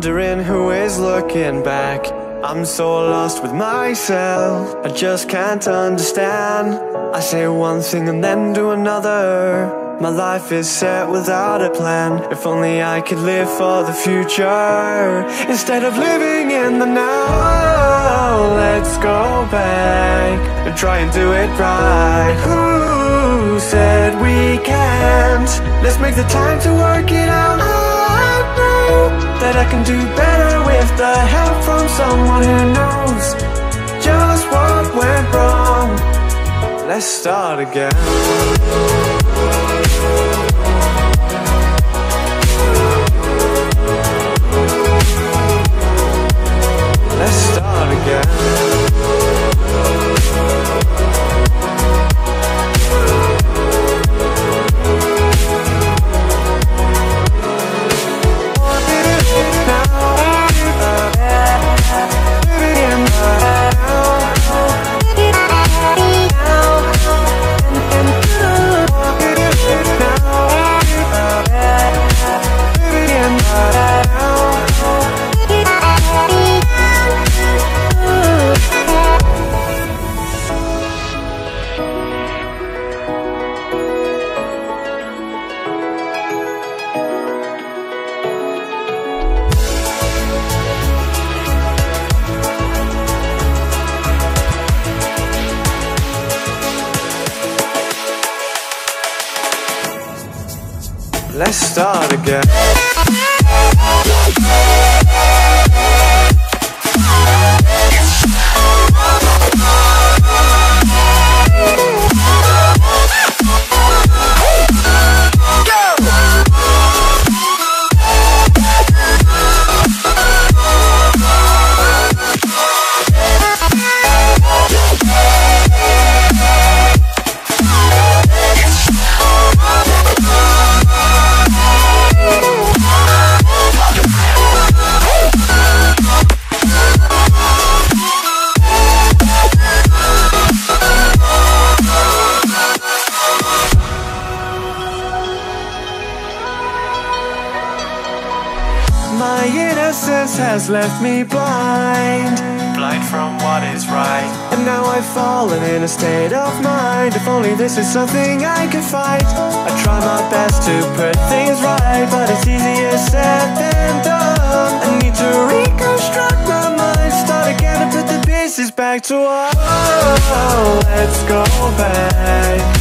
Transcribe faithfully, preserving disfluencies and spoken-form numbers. wondering who is looking back. I'm so lost with myself, I just can't understand. I say one thing and then do another. My life is set without a plan. If only I could live for the future instead of living in the now. Let's go back and try and do it right. Who said we can't? Let's make the time to work it out. I know that I can do better with the help from someone who knows just what went wrong. Let's start again. Let's start again. Let's start again. My innocence has left me blind, blind from what is right. And now I've fallen in a state of mind. If only this is something I could fight. I try my best to put things right, but it's easier said than done. I need to reconstruct my mind, start again and put the pieces back to us. Oh, let's go back.